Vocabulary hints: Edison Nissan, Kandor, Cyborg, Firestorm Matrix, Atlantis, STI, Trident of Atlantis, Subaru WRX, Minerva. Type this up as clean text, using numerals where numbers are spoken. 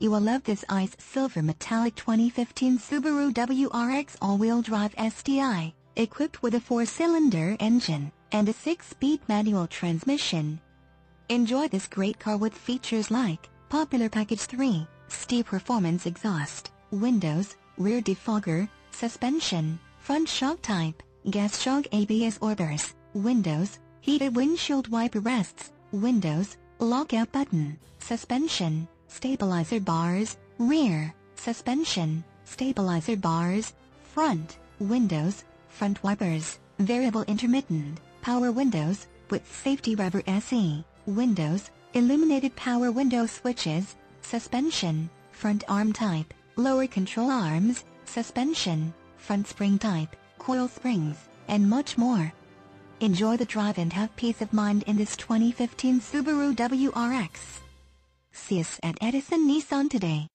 You will love this ice silver metallic 2015 Subaru WRX all-wheel drive STI, equipped with a 4-cylinder engine and a 6-speed manual transmission. Enjoy this great car with features like Popular Package 3, STI Performance Exhaust, windows, rear defogger, suspension, front shock type, gas shock ABS orders, windows, heated windshield wiper rests, windows, lockout button, suspension, stabilizer bars, rear, suspension, stabilizer bars, front, windows, front wipers, variable intermittent, power windows, with safety rubber SE, windows, illuminated power window switches, suspension, front arm type, lower control arms, suspension, front spring type, coil springs, and much more. Enjoy the drive and have peace of mind in this 2015 Subaru WRX. See us at Edison Nissan today.